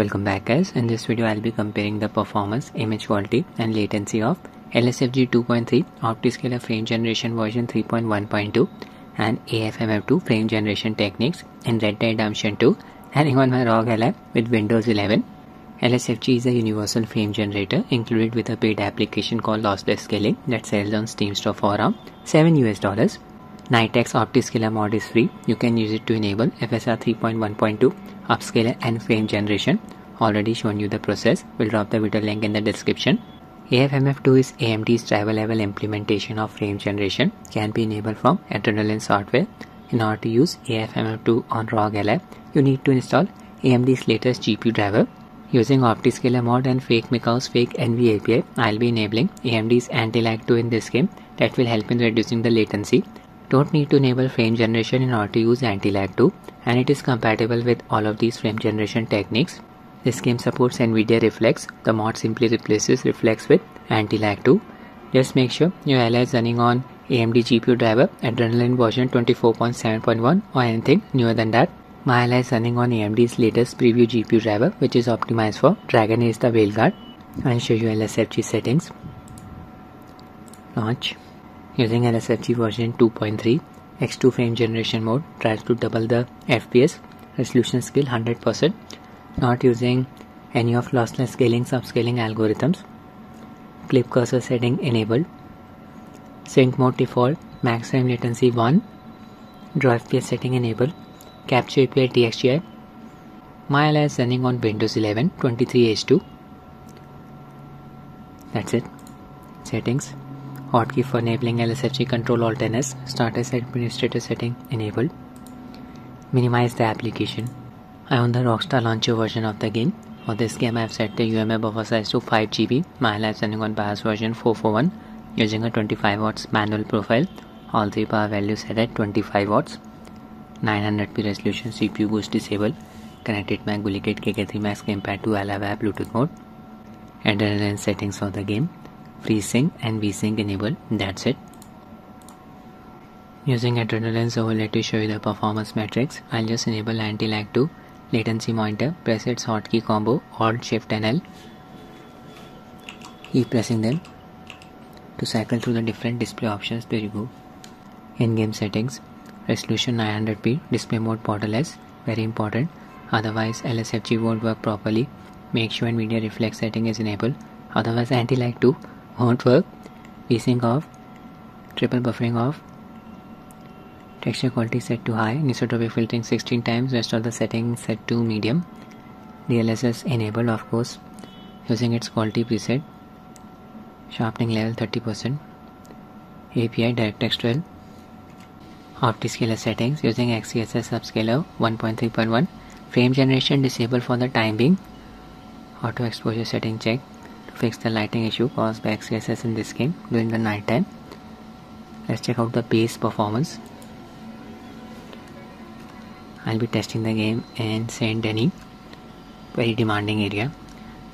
Welcome back guys. In this video I'll be comparing the performance, image quality and latency of LSFG 2.3, OptiScaler frame generation version 3.1.2 and AFMF 2 frame generation techniques in Red Dead Redemption 2 and even my ROG Ally with Windows 11. LSFG is a universal frame generator included with a paid application called Lossless Scaling that sells on Steam Store for around $7 US. Nitec's OptiScaler mod is free. You can use it to enable FSR 3.1.2, upscaler and frame generation. Already shown you the process. We'll drop the video link in the description. AFMF 2 is AMD's driver level implementation of frame generation. Can be enabled from Adrenaline software. In order to use AFMF 2 on ROG Ally, you need to install AMD's latest GPU driver. Using OptiScaler mod and FakeMika's fake NV API, I'll be enabling AMD's Anti Lag 2 in this game. That will help in reducing the latency. Don't need to enable frame generation in order to use Anti Lag 2, and it is compatible with all of these frame generation techniques. This game supports Nvidia Reflex. The mod simply replaces Reflex with Anti Lag 2. Just make sure your Ally is running on AMD GPU driver, Adrenaline version 24.7.1 or anything newer than that. My Ally is running on AMD's latest preview GPU driver, which is optimized for Dragon Age the Veilguard. I'll show you LSFG settings. Launch. Using LSFG version 2.3, X2 frame generation mode tries to double the FPS, resolution scale 100%, not using any of lossless scaling, subscaling algorithms, clip cursor setting enabled, sync mode default, max frame latency 1, draw FPS setting enabled, capture API DXGI. My Ally is running on Windows 11 23H2. That's it. Settings. Hotkey for enabling LSFG control alt-NS, start as administrator setting enabled. Minimize the application. I own the Rockstar launcher version of the game. For this game I have set the UMA buffer size to 5 GB. My Ally is running on BIOS version 441 using a 25 watts manual profile. All three power values set at 25 watts. 900p resolution, CPU boost disabled. Connected my Gulikit King Kong 3 Max gamepad to Ally via Bluetooth mode. Adrenaline settings for the game. Free sync and V-Sync enabled. That's it. Using Adrenaline's overlay to show you the performance metrics, I'll just enable Anti Lag 2, latency monitor, press its hotkey combo, Alt Shift and L. Keep pressing them to cycle through the different display options. There you go. In-game settings, resolution 900p, display mode borderless, very important. Otherwise, LSFG won't work properly. Make sure Nvidia Reflex setting is enabled. Otherwise, Anti Lag 2 won't work. V-Sync off, triple buffering off, texture quality set to high, anisotropic filtering 16 times, rest of the settings set to medium, DLSS enabled of course, using its quality preset, sharpening level 30%, API direct textual, OptiScaler settings using XCSS subscaler 1.3.1, frame generation disabled for the time being, auto exposure setting check. Fix the lighting issue caused by XCSS in this game during the night time. Let's check out the base performance. I'll be testing the game in Saint Denis, very demanding area.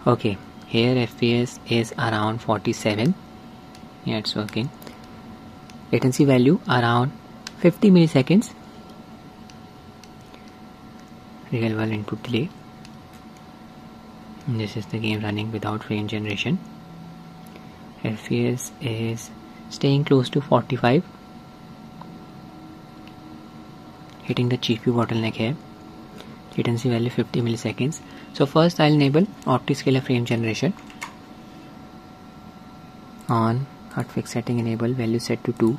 Okay, here FPS is around 47. Yeah, it's working. Latency value around 50 milliseconds. Real world input delay. This is the game running without frame generation. FPS is staying close to 45. Hitting the GPU bottleneck here. Latency value 50 milliseconds. So first I'll enable OptiScaler frame generation. On hotfix setting enable, value set to 2.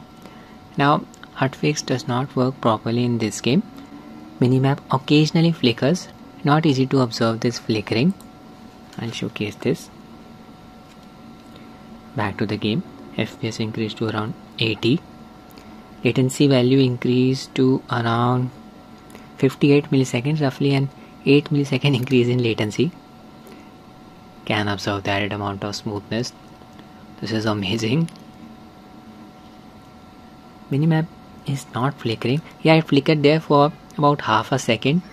Now hotfix does not work properly in this game. Minimap occasionally flickers. Not easy to observe this flickering. I'll showcase this. Back to the game. FPS increased to around 80. Latency value increased to around 58 milliseconds, roughly an 8 millisecond increase in latency. Can observe the added amount of smoothness. This is amazing. Minimap is not flickering. Yeah, it flickered there for about half a second.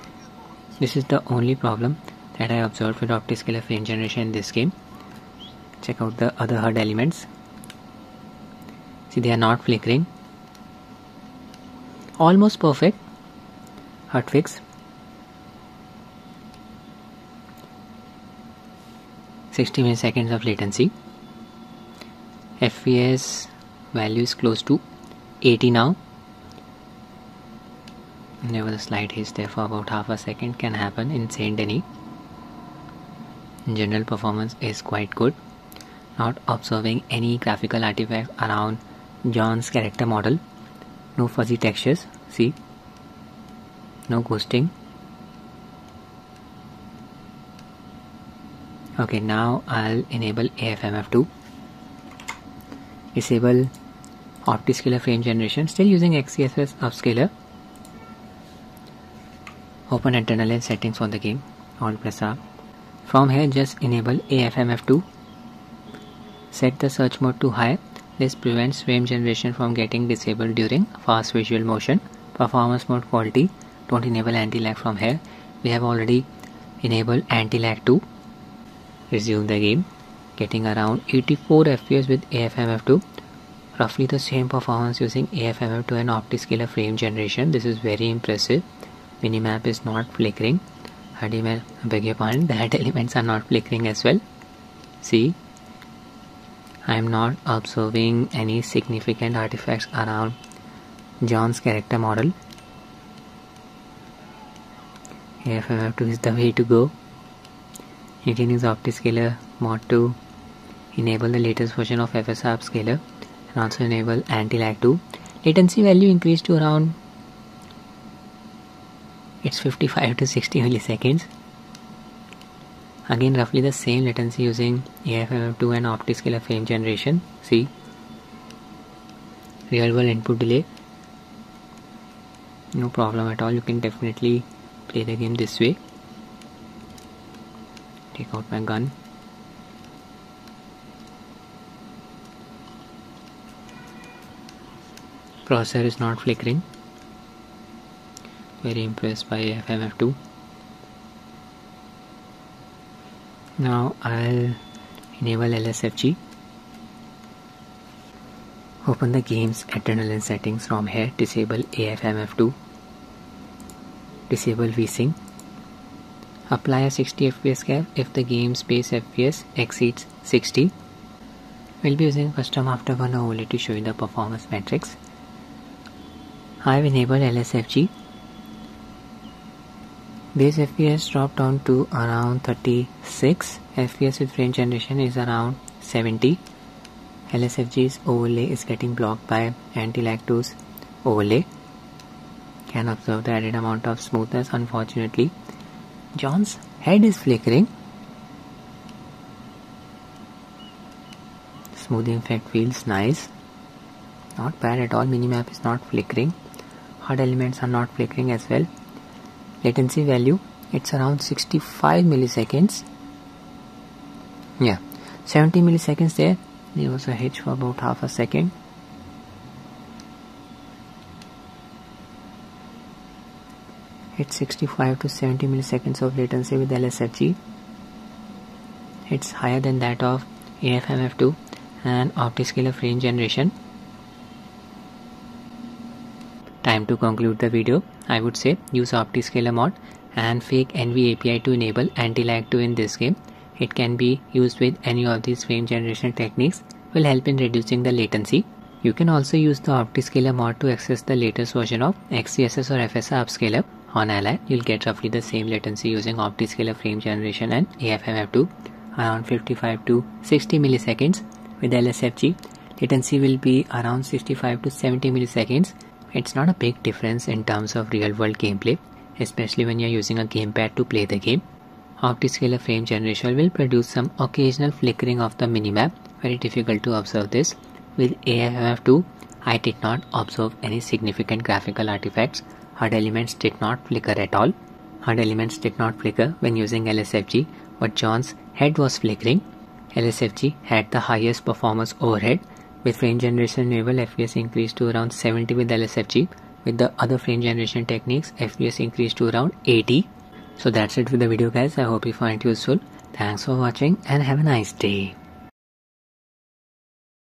This is the only problem that I observed with OptiScaler frame generation in this game. Check out the other HUD elements. See, they are not flickering. Almost perfect. HUD fix. 60 milliseconds of latency. FPS value is close to 80 now. There was a slight hitch there for about half a second, can happen in Saint Denis. General performance is quite good. Not observing any graphical artifacts around John's character model. No fuzzy textures, see, no ghosting. Okay, now I'll enable AFMF 2. Disable OptiScaler frame generation, still using XCSS upscaler. Open Adrenaline settings for the game, Alt press R. From here just enable AFMF 2. Set the search mode to high. This prevents frame generation from getting disabled during fast visual motion. Performance mode quality, don't enable anti lag from here. We have already enabled anti lag 2. Resume the game, getting around 84 FPS with AFMF2. Roughly the same performance using AFMF2 and OptiScaler frame generation. This is very impressive. Minimap is not flickering. HDMI, beg your pardon, the HUD elements are not flickering as well. See, I am not observing any significant artifacts around John's character model. AFMF2 is the way to go. You can use OptiScaler mod to enable the latest version of FSR upscaler and also enable anti lag 2. Latency value increased to around, it's 55 to 60 milliseconds. Again, roughly the same latency using AFMF2 and OptiScaler frame generation. See, real world input delay, no problem at all. You can definitely play the game this way. Take out my gun. Processor is not flickering. Very impressed by AFMF2. Now I'll enable LSFG. Open the game's Adrenaline settings from here. Disable AFMF2. Disable V-Sync. Apply a 60 FPS cap if the game's base FPS exceeds 60. We'll be using custom afterburner overlay to show you the performance metrics. I've enabled LSFG. Base FPS dropped down to around 36. FPS with frame generation is around 70. LSFG's overlay is getting blocked by anti-lag 2's overlay. Can observe the added amount of smoothness. Unfortunately, John's head is flickering. Smoothing effect feels nice. Not bad at all. Minimap is not flickering. HUD elements are not flickering as well. Latency value, it's around 65 milliseconds. Yeah, 70 milliseconds there. There was a hitch for about half a second. It's 65 to 70 milliseconds of latency with LSFG. It's higher than that of AFMF2 and OptiScaler frame generation. Time to conclude the video. I would say use OptiScaler mod and fake NV API to enable anti-lag 2 in this game. It can be used with any of these frame generation techniques. Will help in reducing the latency. You can also use the OptiScaler mod to access the latest version of XCSS or FSR upscaler. On Ally, you'll get roughly the same latency using OptiScaler frame generation and AFMF2, around 55 to 60 milliseconds. With LSFG, latency will be around 65 to 70 milliseconds. It's not a big difference in terms of real world gameplay, especially when you're using a gamepad to play the game. OptiScaler frame generation will produce some occasional flickering of the minimap, very difficult to observe this. With AFMF2, I did not observe any significant graphical artifacts. HUD elements did not flicker at all. HUD elements did not flicker when using LSFG, but John's head was flickering. LSFG had the highest performance overhead. With frame generation enabled, FPS increased to around 70 with LSFG. With the other frame generation techniques, FPS increased to around 80. So that's it for the video, guys. I hope you find it useful. Thanks for watching and have a nice day.